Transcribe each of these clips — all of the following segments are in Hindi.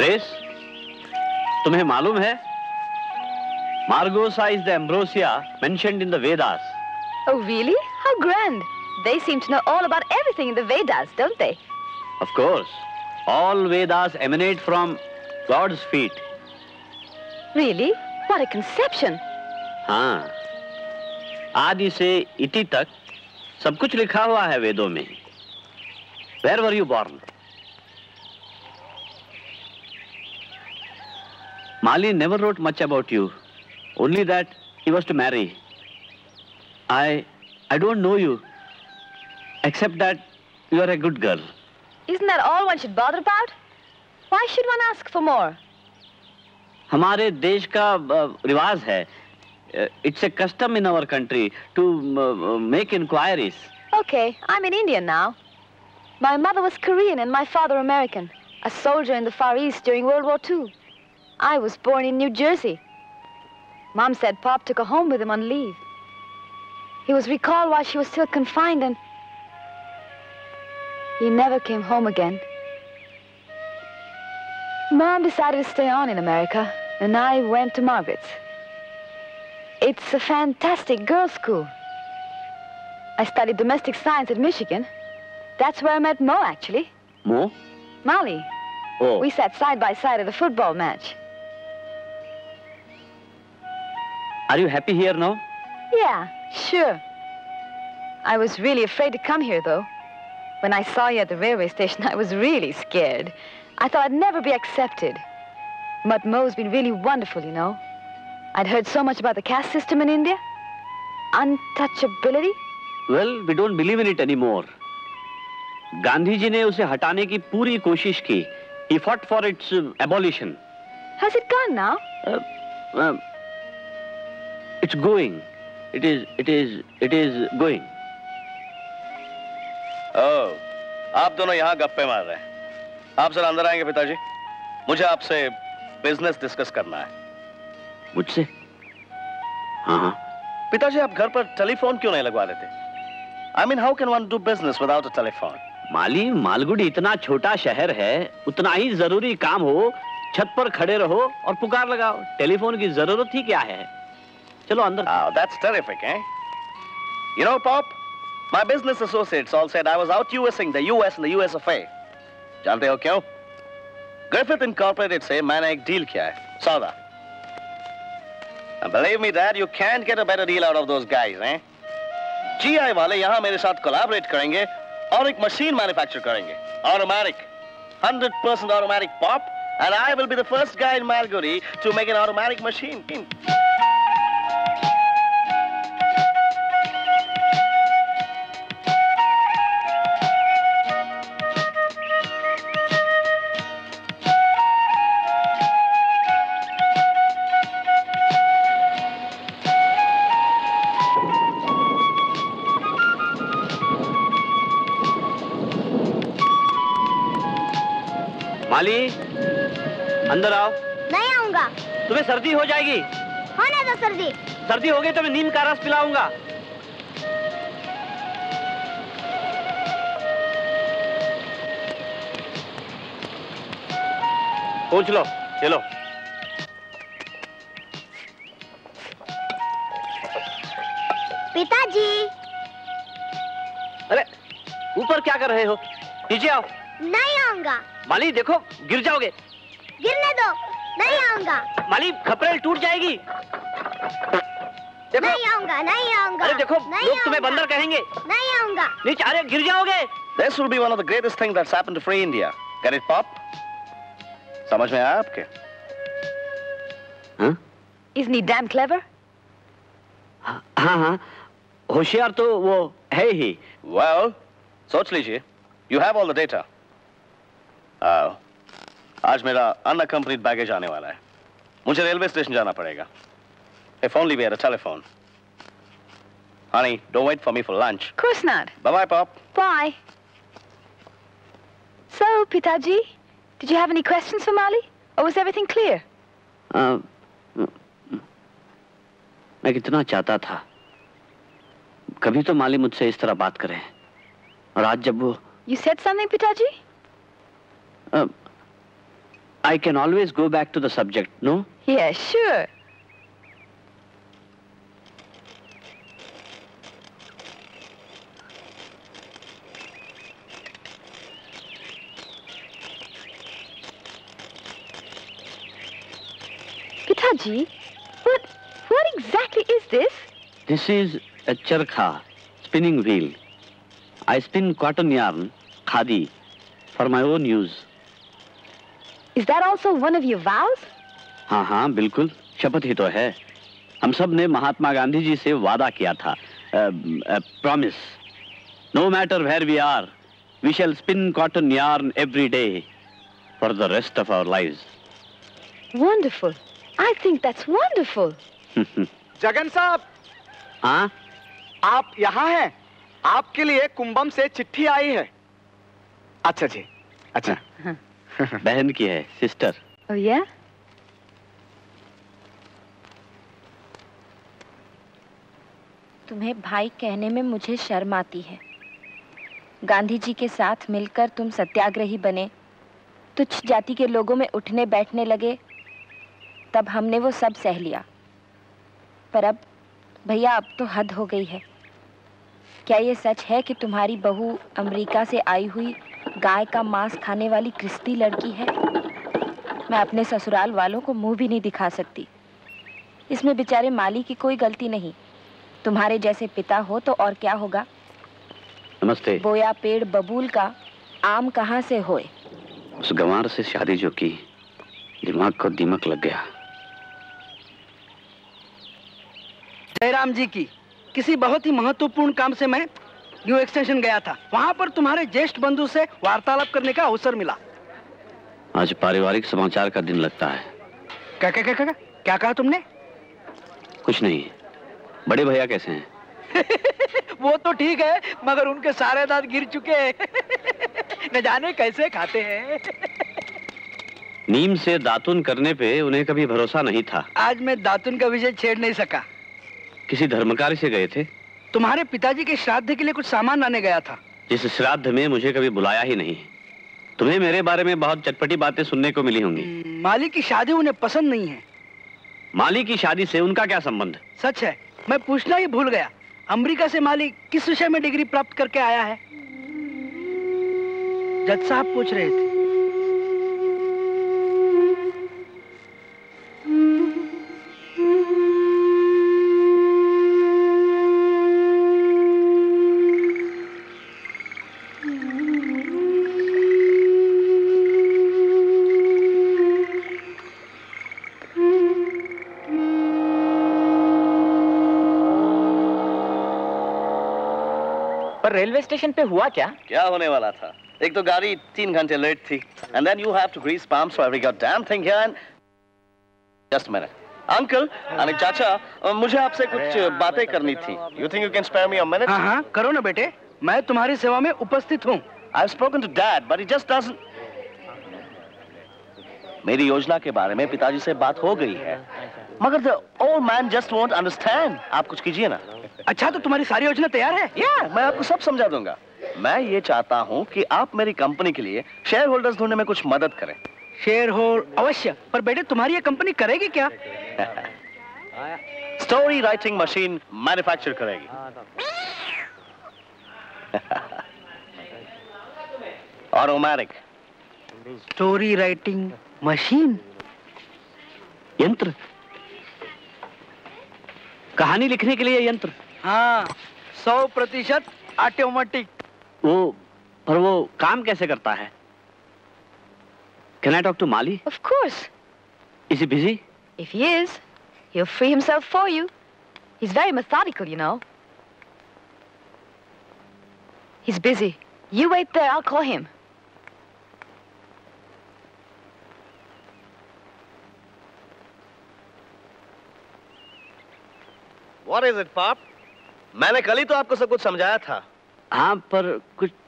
ग्रेस, तुम्हें मालूम है Margosa is the ambrosia mentioned in the Vedas. Oh really? How grand! They seem to know all about everything in the Vedas, don't they? Of course. All Vedas emanate from God's feet. Really? What a conception! हाँ, आदि से इति तक सब कुछ लिखा हुआ है वेदों में. Where were you born? Mali never wrote much about you, only that he was to marry. I don't know you, except that you are a good girl. Isn't that all one should bother about? Why should one ask for more? हमारे देश का रिवाज है. It's a custom in our country to make inquiries. Okay, I'm an Indian now. My mother was Korean and my father American, a soldier in the Far East during World War II. I was born in New Jersey. Mom said Pop took her home with him on leave. He was recalled while she was still confined and he never came home again. Mom decided to stay on in America and I went to Margaret's. It's a fantastic girls' school. I studied domestic science at Michigan. That's where I met Mo, actually. Mo? Molly. Oh. We sat side by side at a football match. Are you happy here now? Yeah, sure. I was really afraid to come here, though. When I saw you at the railway station, I was really scared. I thought I'd never be accepted. But Mo's been really wonderful, you know. I'd heard so much about the caste system in India. Untouchability. Well, we don't believe in it anymore. Gandhi ji ne use hatane ki puri koshish ki. He fought for its abolition. Has it gone now? It's going. It is going. Oh, आप दोनों यहाँ गप्पे मार रहे हैं. आप जरा अंदर आएंगे पिताजी. मुझे आपसे बिजनेस डिस्कस करना है. मुझसे? हाँ. पिताजी आप घर पर टेलीफोन क्यों नहीं लगवा लेते? I mean, how can one do business without a telephone? माली मालगुडी इतना छोटा शहर है, उतना ही जरूरी काम हो, छत पर खड़े रहो और पुकार लगाओ. टेलीफोन की जरूरत ही क्या है? चलो अंदर. Oh, that's terrific, eh? You know, Pop, my business associates all said I was out USing the US and the US of A. जानते हो क्यों? Griffith Incorporated से मैंने एक डील किया है, सौदा. And believe me, Dad, you can't get a better deal out of those guys, eh? GI वाले यहाँ मेरे साथ कोलैबोरेट करेंगे और एक मशीन मैन्युफैक्चर करेंगे. Automatic, 100% automatic pop. And I will be the first guy in Malgudi to make an automatic machine. माली, अंदर आओ. नहीं आऊंगा. तुम्हें सर्दी हो जाएगी. होने दो सर्दी. सर्दी हो गई तो मैं नीम का रस पिलाऊंगा. पूछ लो. चलो. पिताजी। अरे ऊपर क्या कर रहे हो, नीचे आओ। नहीं आऊंगा माली, देखो गिर जाओगे। गिरने दो, नहीं आऊंगा माली, खपरेल टूट जाएगी। देखो नहीं आऊंगा, नहीं आऊंगा। अरे देखो लोग तुम्हें बंदर कहेंगे। नहीं आऊंगा नीचे, अरे गिर जाओगे। This will be one of the greatest things that's happened to free India. Get it, Pop? समझ में आया आपके? हाँ? Isn't he damn clever? हाँ हाँ, होशियार तो वो है ही। Well, सोच लीजिए, you have all the data. आज मेरा unaccompanied baggage आने वाला है। मुझे रेलवे स्टेशन जाना पड़ेगा। If only we had a telephone. Honey, don't wait for me for lunch. Of course not. Bye bye, Pop. Bye. So, Pitaji, did you have any questions for Mali, or was everything clear? मैं कितना चाहता था कभी तो माली मुझसे इस तरह बात करे, और आज जब वो You said something, Pitaji? I can always go back to the subject, no? Yeah, sure. Pitaji, what exactly is this? This is a charkha, spinning wheel. I spin cotton yarn, khadi, for my own use. Is that also one of your vows? हाँ हाँ बिल्कुल, शपथ ही तो है। हम सब ने महात्मा गांधी जी से वादा किया था, promise. No matter where we are, we shall spin cotton yarn every day for the rest of our lives. Wonderful. I think that's wonderful. Jagan साहब। हाँ? आप यहाँ हैं? आपके लिए कुंभम से चिट्ठी आई है। अच्छा जी, अच्छा। बहन की है, सिस्टर। Oh yeah? तुम्हें भाई कहने में मुझे शर्म आती है। गांधी जी के साथ मिलकर तुम सत्याग्रही बने, तुच्छ जाति के लोगों में उठने बैठने लगे, तब हमने वो सब सह लिया। पर अब भैया, अब तो हद हो गई है। क्या ये सच है कि तुम्हारी बहू अमेरिका से आई हुई गाय का मांस खाने वाली क्रिस्ती लड़की है? मैं अपने ससुराल वालों को मुंह भी नहीं दिखा सकती। इसमें बेचारे माली की कोई गलती नहीं। तुम्हारे जैसे पिता हो तो और क्या होगा। नमस्ते। बोया पेड़ बबूल का, आम कहाँ से होए। उस गंवार से शादी जो की, दिमाग को दीमक लग गया। जयराम जी की किसी बहुत ही महत्वपूर्ण काम से मैं न्यू एक्सटेंशन गया था। वहां पर तुम्हारे ज्येष्ठ बंधु से वार्तालाप करने का अवसर मिला। आज पारिवारिक समाचार का दिन लगता है। क्या क्या क्या क्या क्या कहा तुमने? कुछ नहीं। बड़े भैया कैसे हैं? वो तो ठीक है, मगर उनके सारे दांत गिर चुके हैं। न जाने कैसे खाते हैं। नीम से दातुन करने पे उन्हें कभी भरोसा नहीं था। आज मैं दातुन का विषय छेड़ नहीं सका। किसी धर्मकारी से गए थे? तुम्हारे पिताजी के श्राद्ध के लिए कुछ सामान लाने गया था। जिस श्राद्ध में मुझे कभी बुलाया ही नहीं। तुम्हें मेरे बारे में बहुत चटपटी बातें सुनने को मिली होंगी। माली की शादी उन्हें पसंद नहीं है। माली की शादी से उनका क्या संबंध? सच है, मैं पूछना ही भूल गया। अमेरिका से माली किस विषय में डिग्री प्राप्त करके आया है? जज साहब पूछ रहे थे। रेलवे स्टेशन पे हुआ क्या? क्या होने वाला था? एक तो गाड़ी 3 घंटे लेट थी। And then you have to grease palms for every goddamn thing here and just a minute. Uncle, Anik चाचा, मुझे आपसे कुछ बातें करनी थी। You think you can spare me a minute? हाँ हाँ, करो ना बेटे, मैं तुम्हारी सेवा में उपस्थित हूँ। I've spoken to Dad, but he just doesn't. मेरी योजना के बारे में पिताजी से बात हो गई है, मगर the old man just won't understand. आप कुछ कीजिए ना। अच्छा, तो तुम्हारी सारी योजना तैयार है? Yeah, मैं आपको सब समझा दूंगा। मैं ये चाहता हूँ कि आप मेरी कंपनी के लिए शेयर होल्डर्स ढूंढने में कुछ मदद करें। शेयर होल्डर अवश्य, पर बेटे तुम्हारी ये कंपनी करेगी क्या? स्टोरी राइटिंग मशीन मैन्युफैक्चर करेगी। ऑटोमैटिक स्टोरी राइटिंग मशीन यंत्र, कहानी लिखने के लिए यंत्र। हाँ, 100% ऑटोमेटिक। पर वो काम कैसे करता है? Can I talk to Mali? Of course. Is he busy? If he is, he'll free himself for you. He's very methodical, you know. He's busy. You wait there, I'll call him. What is it, Pop? मैंने कल ही तो आपको सब कुछ समझाया था। हाँ, पर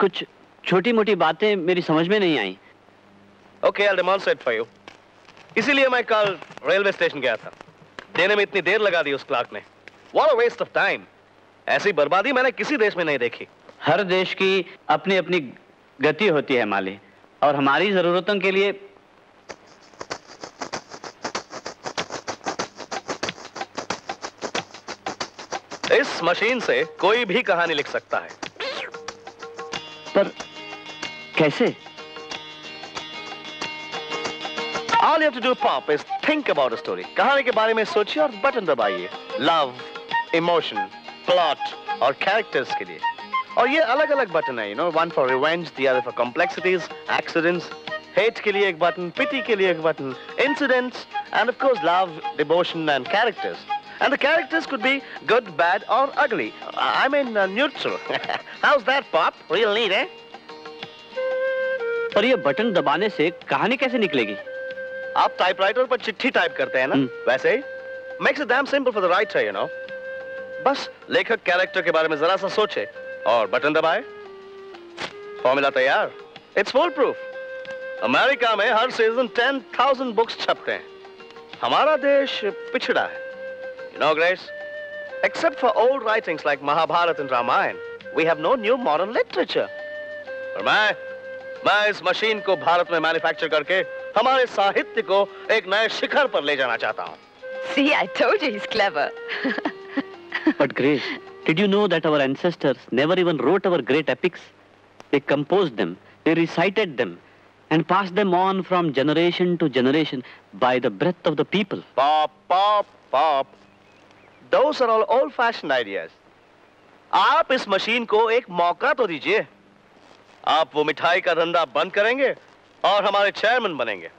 कुछ छोटी-मोटी बातें मेरी समझ में नहीं आईं। Okay, I'll demonstrate for you. इसीलिए मैं कल रेलवे स्टेशन गया था। देने में इतनी देर लगा दी उस क्लार्क ने। What a waste of time! ऐसी बर्बादी मैंने किसी देश में नहीं देखी। हर देश की अपनी अपनी गति होती है माली, और हमारी जरूरतों के लिए इस मशीन से कोई भी कहानी लिख सकता है। पर कैसे? All you have to do, Pop, is think about a story. कहानी के बारे में सोचिए और बटन दबाइए। Love, emotion, plot और characters के लिए। और ये अलग-अलग बटन है, you know, one for revenge, the other for complexities, accidents, hate के लिए एक बटन, pity के लिए एक button, incidents, and of course love, devotion and characters. And the characters could be good, bad or ugly. I mean neutral. How's that, Pop? Real neat, eh? पर ये बटन दबाने से कहानी कैसे निकलेगी? आप टाइपराइटर पर चिट्ठी टाइप करते हैं ना? वैसे ही। Makes it damn simple for the writer, you know. बस लेखक कैरेक्टर के बारे में जरा सा सोचे और बटन दबाए। फॉर्मूला तैयार। It's foolproof. अमेरिका में हर सीजन 10,000 बुक्स छपते हैं। हमारा देश पिछड़ा है। You know, Grace, except for old writings like Mahabharat and Ramayana, we have no new modern literature. और मैं इस मशीन को भारत में मैन्युफैक्चर करके हमारे साहित्य को एक नए शिखर पर ले जाना चाहता हूँ। See, I told you he's clever. But Grace, did you know that our ancestors never even wrote our great epics? They composed them, they recited them, and passed them on from generation to generation by the breath of the people. Pop, pop, pop. Those are all old-fashioned ideas. आप इस मशीन को एक मौका तो दीजिए। आप वो मिठाई का धंधा बंद करेंगे और हमारे चेयरमैन बनेंगे।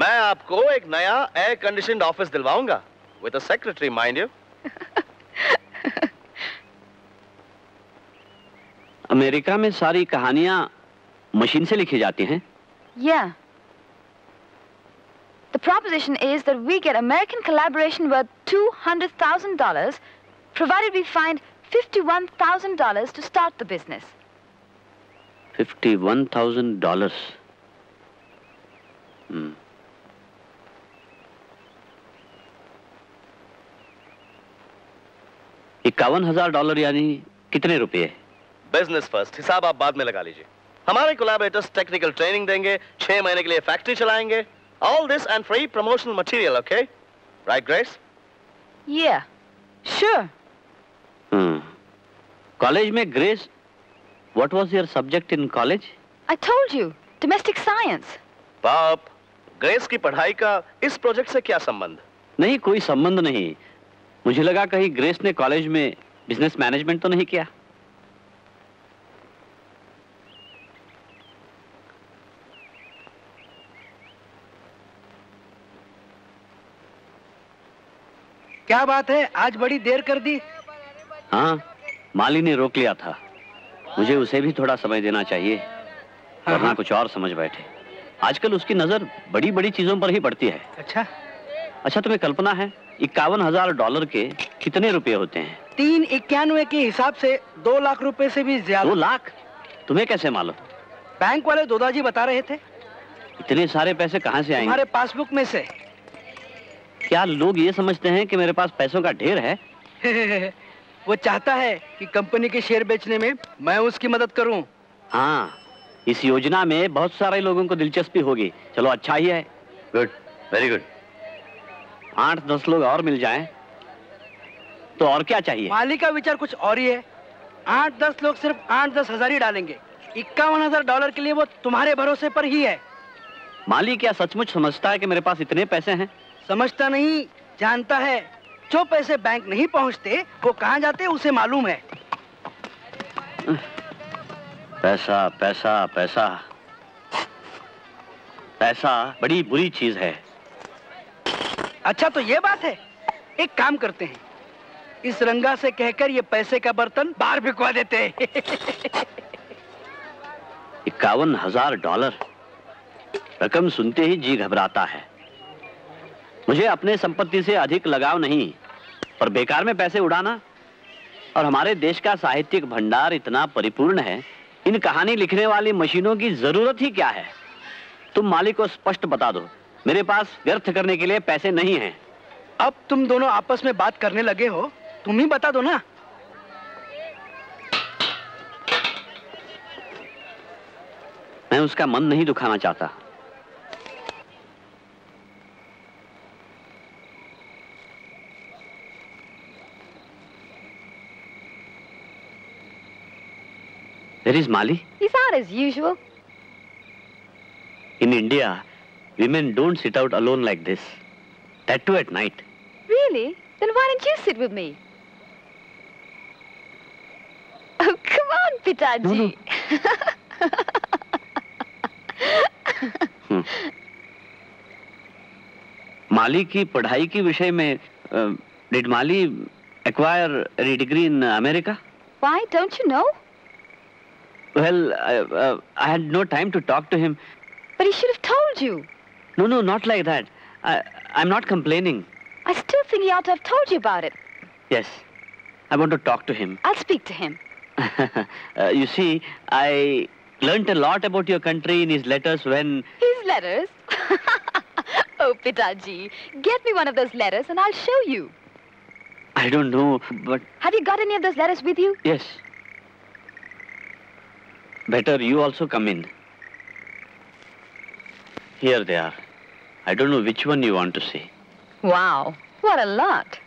मैं आपको एक नया एयर कंडीशन्ड ऑफिस दिलवाऊंगा, with a secretary, mind you. America में सारी कहानियां मशीन से लिखी जाती हैं? Yeah. The proposition is that we get American collaboration worth $200,000, provided we find $51,000 to start the business. $51,000. $51,000 यानी कितने रुपये? Business first. हिसाब आप बाद में लगा लीजिए। हमारे collaborators टेक्निकल ट्रेनिंग देंगे, 6 महीने के लिए फैक्ट्री चलाएंगे। All this and free promotional material, okay? Right, Grace? Yeah, sure. College mein, Grace, what was your subject in college? I told you, domestic science. Pop, Grace ki padhai ka is project se kya sambandh? Nahi, koi sambandh nahi. Mujhe laga kahi Grace ne college mein business management to nahi kiya. क्या बात है, आज बड़ी देर कर दी। हाँ, माली ने रोक लिया था। मुझे उसे भी थोड़ा समय देना चाहिए, वरना कुछ और समझ बैठे। आजकल उसकी नजर बड़ी-बड़ी चीजों पर ही पड़ती है। अच्छा, तुम्हें कल्पना है $51,000 के कितने रुपए होते हैं? 3.91 के हिसाब से 2 लाख रुपए से भी ज्यादा। 2 लाख? तुम्हें कैसे मालूम? बैंक वाले दादाजी बता रहे थे। इतने सारे पैसे कहाँ से आएंगे? हमारे पासबुक में से। क्या लोग ये समझते हैं कि मेरे पास पैसों का ढेर है? वो चाहता है कि कंपनी के शेयर बेचने में मैं उसकी मदद करूं। हाँ, इस योजना में बहुत सारे लोगों को दिलचस्पी होगी। चलो, अच्छा ही है। Good, very good. 8-10 लोग और मिल जाएं तो और क्या चाहिए? मालिक का विचार कुछ और ही है। 8-10 लोग सिर्फ 8-10 हजार ही डालेंगे। $51,000 के लिए वो तुम्हारे भरोसे पर ही है। मालिक क्या सचमुच समझता है कि मेरे पास इतने पैसे हैं? समझता नहीं, जानता है। जो पैसे बैंक नहीं पहुंचते वो कहाँ जाते उसे मालूम है। पैसा पैसा पैसा पैसा बड़ी बुरी चीज है। अच्छा तो ये बात है, एक काम करते हैं, इस रंगा से कहकर ये पैसे का बर्तन बाहर बिकवा देते हैं। $51,000 रकम सुनते ही जी घबराता है। मुझे अपने संपत्ति से अधिक लगाव नहीं, पर बेकार में पैसे उड़ाना, और हमारे देश का साहित्यिक भंडार इतना परिपूर्ण है, इन कहानी लिखने वाली मशीनों की जरूरत ही क्या है। तुम मालिक को स्पष्ट बता दो, मेरे पास व्यर्थ करने के लिए पैसे नहीं हैं। अब तुम दोनों आपस में बात करने लगे हो, तुम ही बता दो ना। मैं उसका मन नहीं दुखाना चाहता। Where is Mali? He's out as usual. In India, women don't sit out alone like this. That too at night. Really? Then why don't you sit with me? Oh, come on, Pitaji. No. Mali ki padhai ki vishay mein, did Mali acquire a degree in America? Why? Don't you know? Well, I had no time to talk to him. But he should have told you. No, not like that. I'm not complaining. I still think he ought to have told you about it. Yes, I want to talk to him. I'll speak to him. You see, I learnt a lot about your country in his letters when... His letters? Oh, Pitaji, get me one of those letters and I'll show you. I don't know, but... Have you got any of those letters with you? Yes. Better you also come in. Here they are. I don't know which one you want to see. Wow, what a lot.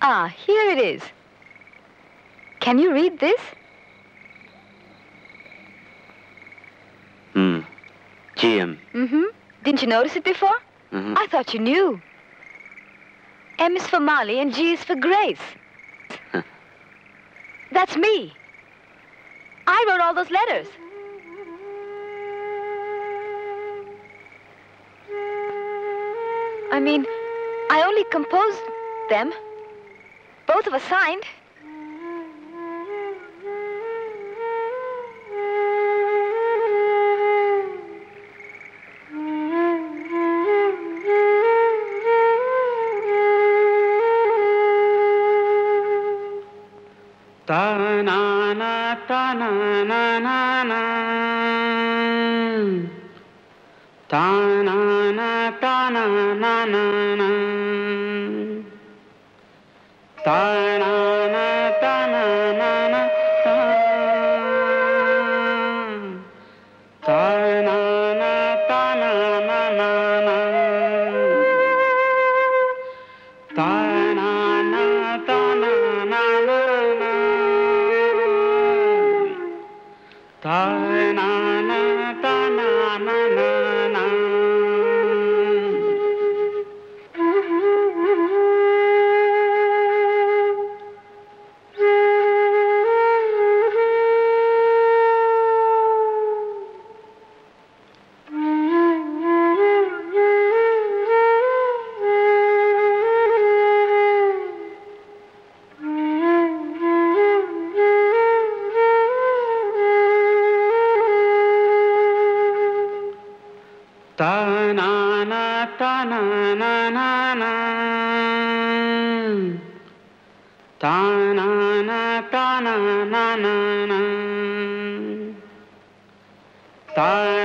Ah, here it is. Can you read this? GM. Didn't you notice it before? I thought you knew. M is for Mali and G is for Grace. That's me. I wrote all those letters. I mean, I only composed them. Both of us signed. Ta-na-na-na-na-na-na.